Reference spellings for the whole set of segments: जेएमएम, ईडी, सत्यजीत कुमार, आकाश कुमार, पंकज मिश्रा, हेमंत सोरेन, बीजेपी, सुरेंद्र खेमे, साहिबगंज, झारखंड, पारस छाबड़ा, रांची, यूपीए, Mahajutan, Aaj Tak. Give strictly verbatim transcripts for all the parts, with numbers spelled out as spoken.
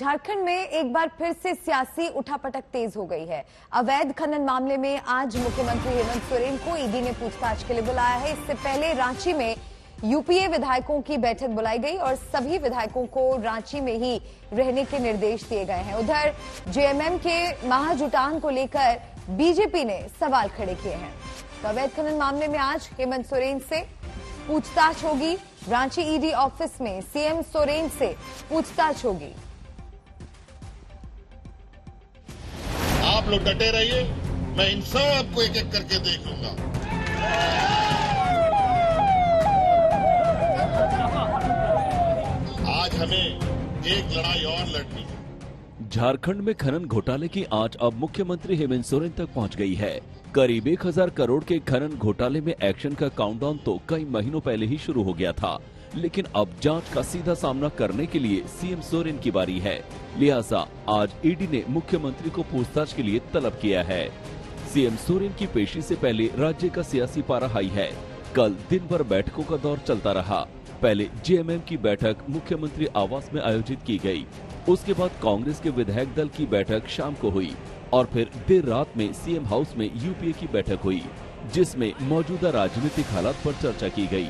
झारखंड में एक बार फिर से सियासी उठापटक तेज हो गई है। अवैध खनन मामले में आज मुख्यमंत्री हेमंत सोरेन को ईडी ने पूछताछ के लिए बुलाया है। इससे पहले रांची में यूपीए विधायकों की बैठक बुलाई गई और सभी विधायकों को रांची में ही रहने के निर्देश दिए गए हैं। उधर जेएमएम के महाजुटान को लेकर बीजेपी ने सवाल खड़े किए हैं। तो अवैध खनन मामले में आज हेमंत सोरेन से पूछताछ होगी। रांची ईडी ऑफिस में सीएम सोरेन से पूछताछ होगी। आप लोग डटे रहिए, मैं इन सब को एक एक करके देख लूंगा। आज हमें एक लड़ाई और लड़नी है। झारखंड में खनन घोटाले की आंच अब मुख्यमंत्री हेमंत सोरेन तक पहुंच गई है। करीब एक हजार करोड़ के खनन घोटाले में एक्शन का काउंटडाउन तो कई महीनों पहले ही शुरू हो गया था, लेकिन अब जांच का सीधा सामना करने के लिए सीएम सोरेन की बारी है। लिहाजा आज ईडी ने मुख्यमंत्री को पूछताछ के लिए तलब किया है। सीएम सोरेन की पेशी से पहले राज्य का सियासी पारा हाई है। कल दिन भर बैठकों का दौर चलता रहा। पहले जेएमएम की बैठक मुख्यमंत्री आवास में आयोजित की गई। उसके बाद कांग्रेस के विधायक दल की बैठक शाम को हुई और फिर देर रात में सीएम हाउस में यूपीए की बैठक हुई, जिसमें मौजूदा राजनीतिक हालात पर चर्चा की गई।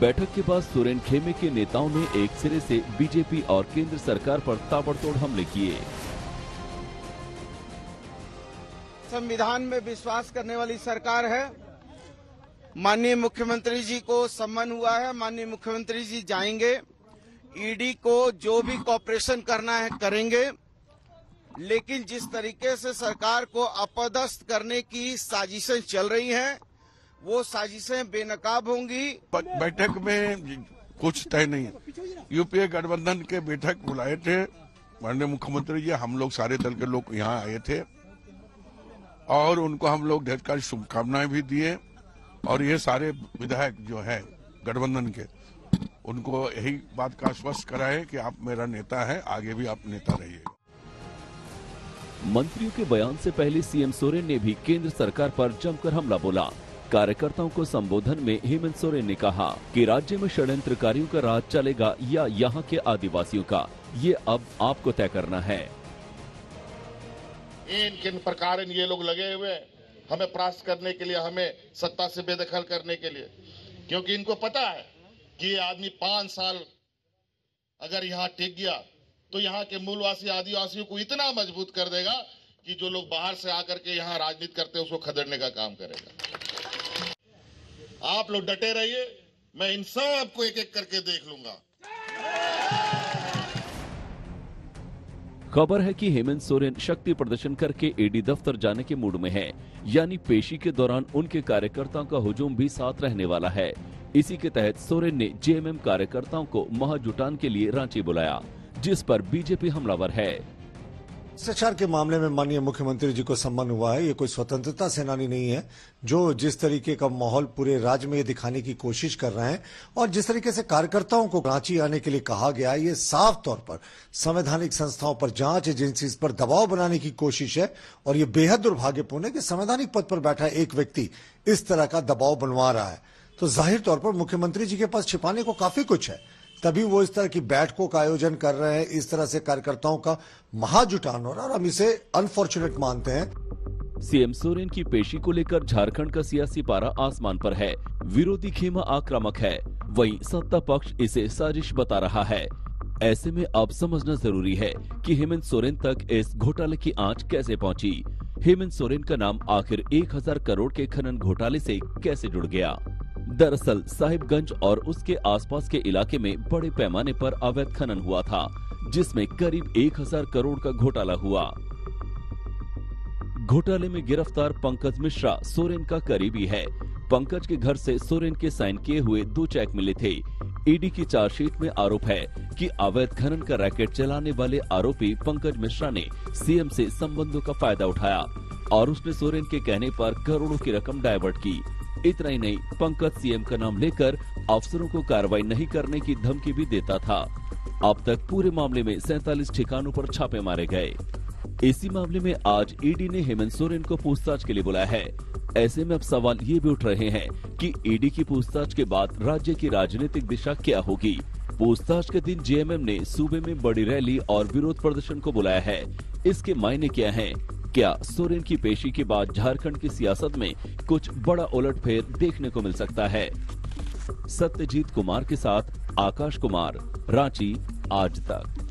बैठक के बाद सुरेंद्र खेमे के नेताओं ने एक सिरे से बीजेपी और केंद्र सरकार पर ताबड़तोड़ हमले किए। संविधान में विश्वास करने वाली सरकार है। माननीय मुख्यमंत्री जी को सम्मान हुआ है। माननीय मुख्यमंत्री जी जाएंगे, ईडी को जो भी कॉपरेशन करना है करेंगे, लेकिन जिस तरीके से सरकार को अपदस्थ करने की साजिशें चल रही हैं, वो साजिशें बेनकाब होंगी। बैठक में कुछ तय नहीं है। यूपीए गठबंधन के बैठक बुलाए थे माननीय मुख्यमंत्री जी, हम लोग सारे दल के लोग यहाँ आए थे और उनको हम लोग ढेर सारी शुभकामनाएं भी दिए और ये सारे विधायक जो हैं गठबंधन के, उनको यही बात का आश्वस्त कराए कि आप मेरा नेता है, आगे भी आप नेता रहिए। मंत्रियों के बयान से पहले सीएम सोरेन ने भी केंद्र सरकार पर जमकर हमला बोला। कार्यकर्ताओं को संबोधन में हेमंत सोरेन ने कहा कि राज्य में षड्यंत्रकारियों का राज चलेगा या यहाँ के आदिवासियों का, ये अब आपको तय करना है। इन किन प्रकार ये लोग लगे हुए हमें परास्त करने के लिए, हमें सत्ता से बेदखल करने के लिए, क्योंकि इनको पता है कि ये आदमी पांच साल अगर यहाँ टिक गया तो यहाँ के मूलवासी आदिवासियों को इतना मजबूत कर देगा कि जो लोग बाहर से आकर के यहाँ राजनीति करते हैं उसको खदेड़ने का काम करेगा। आप लोग डटे रहिए, मैं इन सब को एक एक करके देख लूंगा। खबर है कि हेमंत सोरेन शक्ति प्रदर्शन करके ईडी दफ्तर जाने के मूड में हैं, यानी पेशी के दौरान उनके कार्यकर्ताओं का हुजूम भी साथ रहने वाला है। इसी के तहत सोरेन ने जेएमएम कार्यकर्ताओं को महाजुटान के लिए रांची बुलाया, जिस पर बीजेपी हमलावर है। भ्रष्टाचार के मामले में माननीय मुख्यमंत्री जी को सम्मान हुआ है। ये कोई स्वतंत्रता सेनानी नहीं है जो जिस तरीके का माहौल पूरे राज्य में ये दिखाने की कोशिश कर रहे हैं और जिस तरीके से कार्यकर्ताओं को रांची आने के लिए कहा गया है, ये साफ तौर पर संवैधानिक संस्थाओं पर, जांच एजेंसीज पर दबाव बनाने की कोशिश है। और ये बेहद दुर्भाग्यपूर्ण है कि संवैधानिक पद पर बैठा एक व्यक्ति इस तरह का दबाव बनवा रहा है। तो जाहिर तौर पर मुख्यमंत्री जी के पास छिपाने को काफी कुछ है, तभी वो इस तरह की बैठकों का आयोजन कर रहे हैं। इस तरह से कार्यकर्ताओं का महाजुटान हो रहा है और हम इसे अनफॉर्चुनेट मानते हैं। सीएम सोरेन की पेशी को लेकर झारखंड का सियासी पारा आसमान पर है। विरोधी खेमा आक्रामक है, वहीं सत्ता पक्ष इसे साजिश बता रहा है। ऐसे में अब समझना जरूरी है कि हेमंत सोरेन तक इस घोटाले की आँच कैसे पहुँची। हेमंत सोरेन का नाम आखिर एक हजार करोड़ के खनन घोटाले से कैसे जुड़ गया। दरअसल साहिबगंज और उसके आसपास के इलाके में बड़े पैमाने पर अवैध खनन हुआ था, जिसमें करीब एक हजार करोड़ का घोटाला हुआ। घोटाले में गिरफ्तार पंकज मिश्रा सोरेन का करीबी है। पंकज के घर से सोरेन के साइन किए हुए दो चेक मिले थे। ईडी की चार्जशीट में आरोप है कि अवैध खनन का रैकेट चलाने वाले आरोपी पंकज मिश्रा ने सीएम से संबंधों का फायदा उठाया और उसने सोरेन के कहने पर करोड़ों की रकम डायवर्ट की। इतना ही नहीं, पंकज सीएम का नाम लेकर अफसरों को कार्रवाई नहीं करने की धमकी भी देता था। अब तक पूरे मामले में सैंतालीस ठिकानों पर छापे मारे गए। इसी मामले में आज ईडी ने हेमंत सोरेन को पूछताछ के लिए बुलाया है। ऐसे में अब सवाल ये भी उठ रहे हैं कि ईडी की पूछताछ के बाद राज्य की राजनीतिक दिशा क्या होगी। पूछताछ के दिन जेएमएम ने सूबे में बड़ी रैली और विरोध प्रदर्शन को बुलाया है। इसके मायने क्या हैं? क्या सोरेन की पेशी के बाद झारखंड की सियासत में कुछ बड़ा उलटफेर देखने को मिल सकता है? सत्यजीत कुमार के साथ आकाश कुमार, रांची, आज तक।